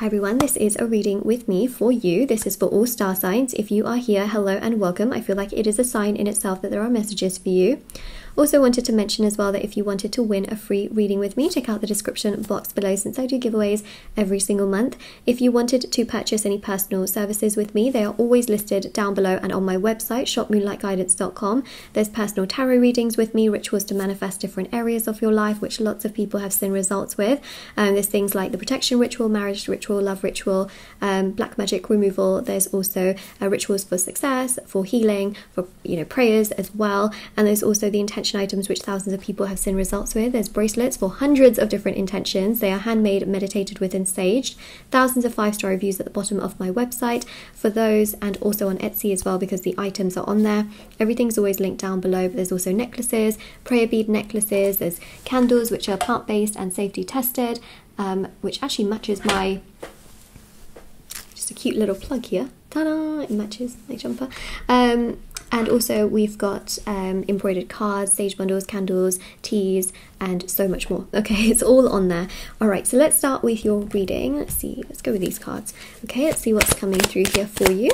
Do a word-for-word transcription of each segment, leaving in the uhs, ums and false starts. Hi everyone, this is a reading with me for you. This is for all star signs. If you are here, hello and welcome. I feel like it is a sign in itself that there are messages for you. Also wanted to mention as well that if you wanted to win a free reading with me, check out the description box below since I do giveaways every single month. If you wanted to purchase any personal services with me, they are always listed down below and on my website, shop moonlight guidance dot com. There's personal tarot readings with me, rituals to manifest different areas of your life, which lots of people have seen results with. Um, there's things like the protection ritual, marriage ritual, love ritual, um, black magic removal. There's also uh, rituals for success, for healing, for you know prayers as well. And there's also the intention items, which thousands of people have seen results with. There's bracelets for hundreds of different intentions. They are handmade, meditated with, and saged. Thousands of five-star reviews at the bottom of my website for those, and also on Etsy as well, because the items are on there. Everything's always linked down below. But there's also necklaces, prayer bead necklaces. There's candles, which are plant-based and safety tested. Um, which actually matches my, just a cute little plug here, ta-da, it matches my jumper. Um, and also we've got um, embroidered cards, sage bundles, candles, teas, and so much more. Okay, it's all on there. All right, so let's start with your reading. Let's see, let's go with these cards. Okay, let's see what's coming through here for you.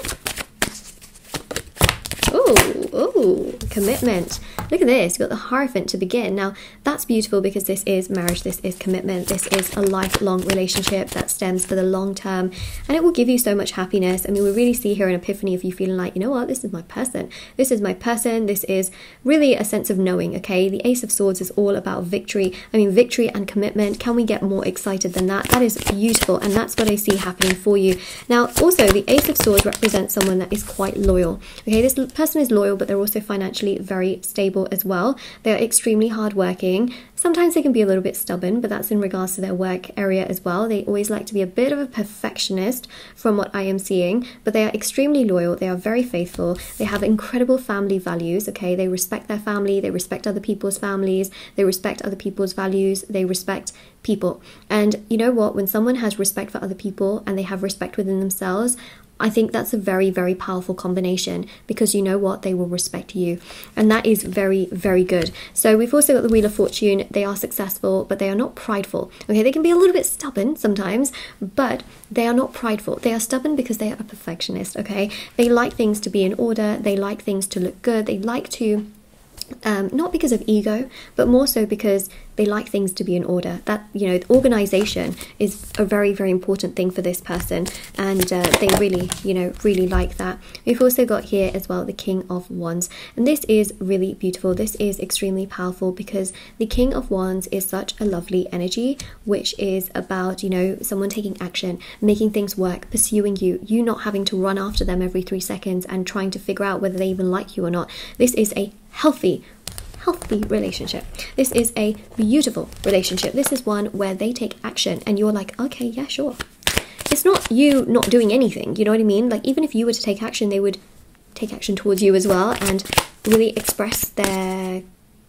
Oh, oh, commitment. Look at this, you've got the Hierophant to begin. Now, that's beautiful because this is marriage, this is commitment, this is a lifelong relationship that stems for the long term, and it will give you so much happiness. I mean, we really see here an epiphany of you feeling like, you know what, this is my person. This is my person. This is really a sense of knowing, okay? The Ace of Swords is all about victory. I mean, victory and commitment. Can we get more excited than that? That is beautiful, and that's what I see happening for you. Now, also, the Ace of Swords represents someone that is quite loyal, okay? This person is loyal, but they're also financially very stable as well. They are extremely hardworking. Sometimes they can be a little bit stubborn, but that's in regards to their work area as well. They always like to be a bit of a perfectionist from what I am seeing, but they are extremely loyal. They are very faithful. They have incredible family values, okay? They respect their family. They respect other people's families. They respect other people's values. They respect people. And you know what? When someone has respect for other people and they have respect within themselves, I think that's a very, very powerful combination, because you know what? They will respect you. And that is very, very good. So we've also got the Wheel of Fortune. They are successful, but they are not prideful. Okay, they can be a little bit stubborn sometimes, but they are not prideful. They are stubborn because they are a perfectionist, okay? They like things to be in order. They like things to look good. They like to, um, not because of ego, but more so because they like things to be in order. That, you know, organization is a very, very important thing for this person. And uh, they really, you know, really like that. We've also got here as well the King of Wands. And this is really beautiful. This is extremely powerful because the King of Wands is such a lovely energy, which is about, you know, someone taking action, making things work, pursuing you, you not having to run after them every three seconds and trying to figure out whether they even like you or not. This is a healthy healthy relationship. This is a beautiful relationship. This is one where they take action and you're like, okay, yeah, sure. It's not you not doing anything, you know what I mean? Like, even if you were to take action, they would take action towards you as well and really express their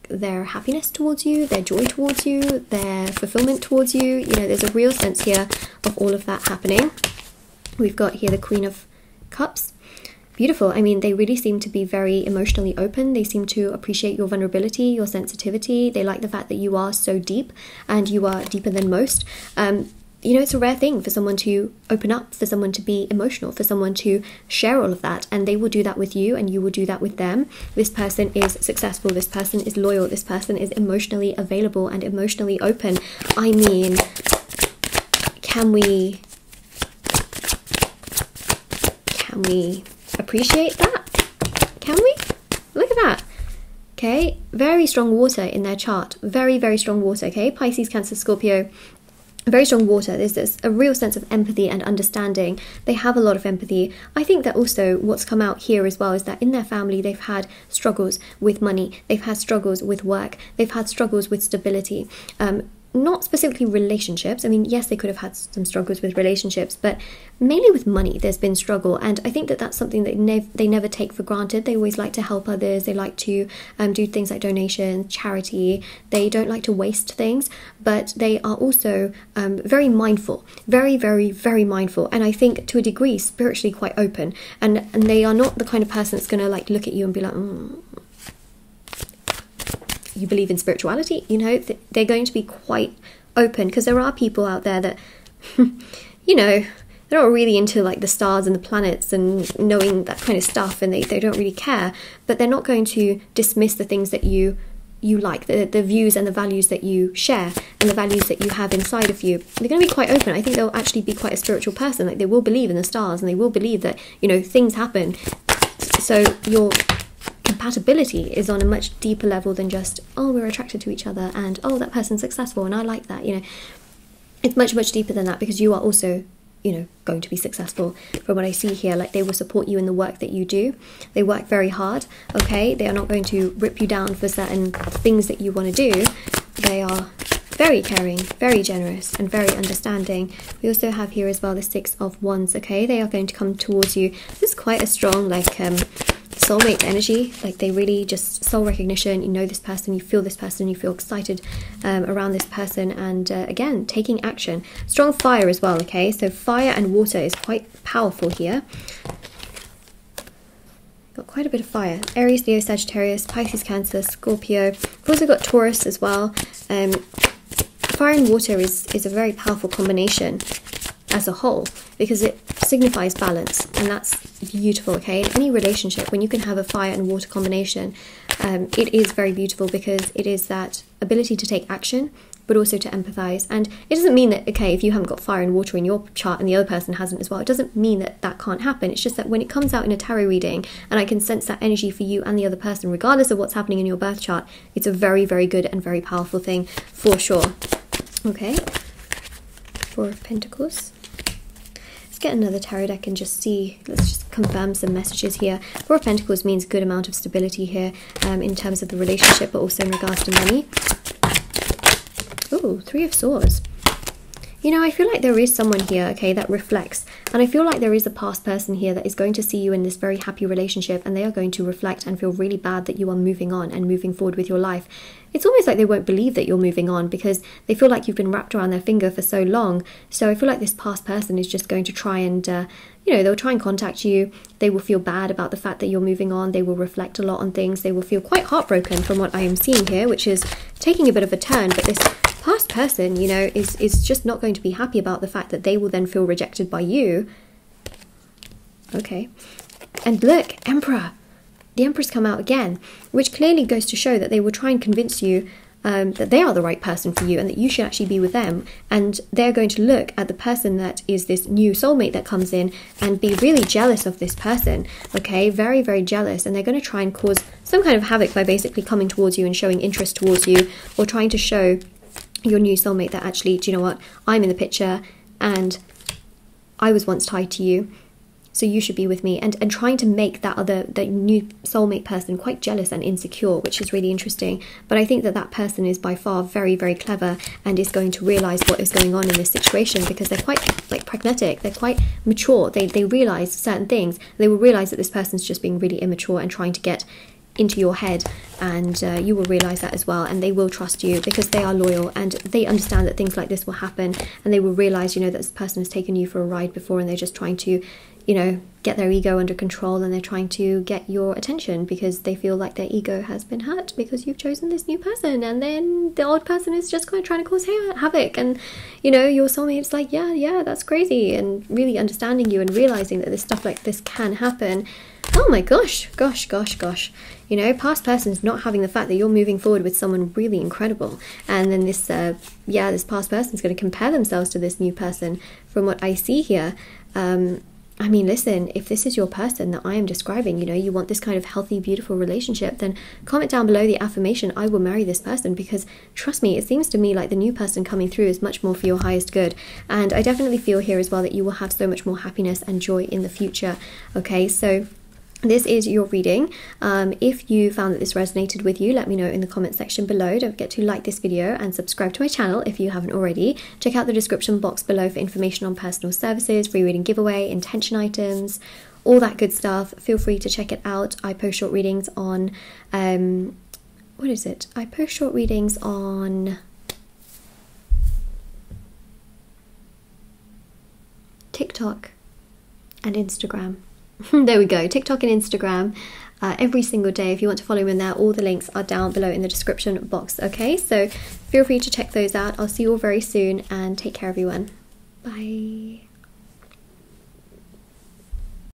their happiness towards you, their joy towards you, their fulfillment towards you. You know, there's a real sense here of all of that happening. We've got here the Queen of Cups. Beautiful. I mean, they really seem to be very emotionally open. They seem to appreciate your vulnerability, your sensitivity. They like the fact that you are so deep and you are deeper than most. Um, you know, it's a rare thing for someone to open up, for someone to be emotional, for someone to share all of that. And they will do that with you and you will do that with them. This person is successful. This person is loyal. This person is emotionally available and emotionally open. I mean, can we... Can we... appreciate that? Can we? Look at that. Okay, very strong water in their chart. Very, very strong water, okay? Pisces, Cancer, Scorpio. Very strong water. There's this, a real sense of empathy and understanding. They have a lot of empathy. I think that also what's come out here as well is that in their family, they've had struggles with money. They've had struggles with work. They've had struggles with stability. Um, Not specifically relationships. I mean, yes, they could have had some struggles with relationships, but mainly with money, there's been struggle. And I think that that's something that nev they never take for granted. They always like to help others. They like to um, do things like donations, charity. They don't like to waste things, but they are also um, very mindful, very, very, very mindful. And I think to a degree, spiritually quite open. And, and they are not the kind of person that's going to like look at you and be like, mm. You believe in spirituality, you know, they're going to be quite open, because there are people out there that, you you know, they're not really into like the stars and the planets and knowing that kind of stuff, and they, they don't really care, but they're not going to dismiss the things that you you like, the, the views and the values that you share and the values that you have inside of you. They're going to be quite open. I think they'll actually be quite a spiritual person. Like, they will believe in the stars and they will believe that, you know, things happen. So your compatibility is on a much deeper level than just, oh, we're attracted to each other and, oh, that person's successful and I like that, you know. It's much, much deeper than that, because you are also, you know, going to be successful from what I see here. Like, they will support you in the work that you do. They work very hard, okay? They are not going to rip you down for certain things that you want to do. They are very caring, very generous, and very understanding. We also have here as well the Six of Wands, okay? They are going to come towards you. This is quite a strong, like, um, soulmate energy. Like, they really just, soul recognition, you know this person, you feel this person, you feel excited um, around this person, and uh, again, taking action. Strong fire as well, okay? So fire and water is quite powerful here. Got quite a bit of fire. Aries, Leo, Sagittarius, Pisces, Cancer, Scorpio. We've also got Taurus as well. Um, fire and water is, is a very powerful combination as a whole, because it signifies balance, and that's beautiful, okay? In any relationship, when you can have a fire and water combination, um, it is very beautiful, because it is that ability to take action, but also to empathize. And it doesn't mean that, okay, if you haven't got fire and water in your chart and the other person hasn't as well, it doesn't mean that that can't happen. It's just that when it comes out in a tarot reading, and I can sense that energy for you and the other person, regardless of what's happening in your birth chart, it's a very, very good and very powerful thing for sure, okay? Four of Pentacles. Get another tarot deck and just see, let's just confirm some messages here. Four of Pentacles means good amount of stability here um, in terms of the relationship, but also in regards to money. Oh, Three of Swords. You know, I feel like there is someone here, okay, that reflects. And I feel like there is a past person here that is going to see you in this very happy relationship, and they are going to reflect and feel really bad that you are moving on and moving forward with your life. It's almost like they won't believe that you're moving on, because they feel like you've been wrapped around their finger for so long. So I feel like this past person is just going to try and, uh, you know, they'll try and contact you. They will feel bad about the fact that you're moving on. They will reflect a lot on things. They will feel quite heartbroken from what I am seeing here, which is taking a bit of a turn. But this past person, you know, is, is just not going to be happy about the fact that they will then feel rejected by you. Okay. And look, Emperor. The Emperor's come out again, which clearly goes to show that they will try and convince you um, that they are the right person for you and that you should actually be with them. And they're going to look at the person that is this new soulmate that comes in and be really jealous of this person, okay? Very, very jealous. And they're going to try and cause some kind of havoc by basically coming towards you and showing interest towards you, or trying to show your new soulmate that actually, do you know what? I'm in the picture and I was once tied to you, so you should be with me, and, and trying to make that other, that new soulmate person quite jealous and insecure, which is really interesting. But I think that that person is by far very, very clever and is going to realise what is going on in this situation, because they're quite, like, pragmatic, they're quite mature, they, they realise certain things. They will realise that this person's just being really immature and trying to get into your head, and uh, you will realise that as well, and they will trust you because they are loyal and they understand that things like this will happen, and they will realise, you know, that this person has taken you for a ride before and they're just trying to, you know, get their ego under control, and they're trying to get your attention because they feel like their ego has been hurt because you've chosen this new person, and then the old person is just kind of trying to cause havoc. And, you know, your soulmate's like, yeah, yeah, that's crazy, and really understanding you and realising that this stuff like this can happen. Oh my gosh, gosh, gosh, gosh. You know, past person's not having the fact that you're moving forward with someone really incredible. And then this, uh, yeah, this past person's going to compare themselves to this new person from what I see here. Um, I mean, listen, if this is your person that I am describing, you know, you want this kind of healthy, beautiful relationship, then comment down below the affirmation, I will marry this person, because trust me, it seems to me like the new person coming through is much more for your highest good. And I definitely feel here as well that you will have so much more happiness and joy in the future. Okay, so this is your reading. Um, if you found that this resonated with you, let me know in the comment section below. Don't forget to like this video and subscribe to my channel if you haven't already. Check out the description box below for information on personal services, free reading giveaway, intention items, all that good stuff. Feel free to check it out. I post short readings on, um, what is it? I post short readings on TikTok and Instagram. There we go, TikTok and Instagram, uh, every single day. If you want to follow me in there, all the links are down below in the description box, okay? So feel free to check those out. I'll see you all very soon, and take care, everyone. Bye.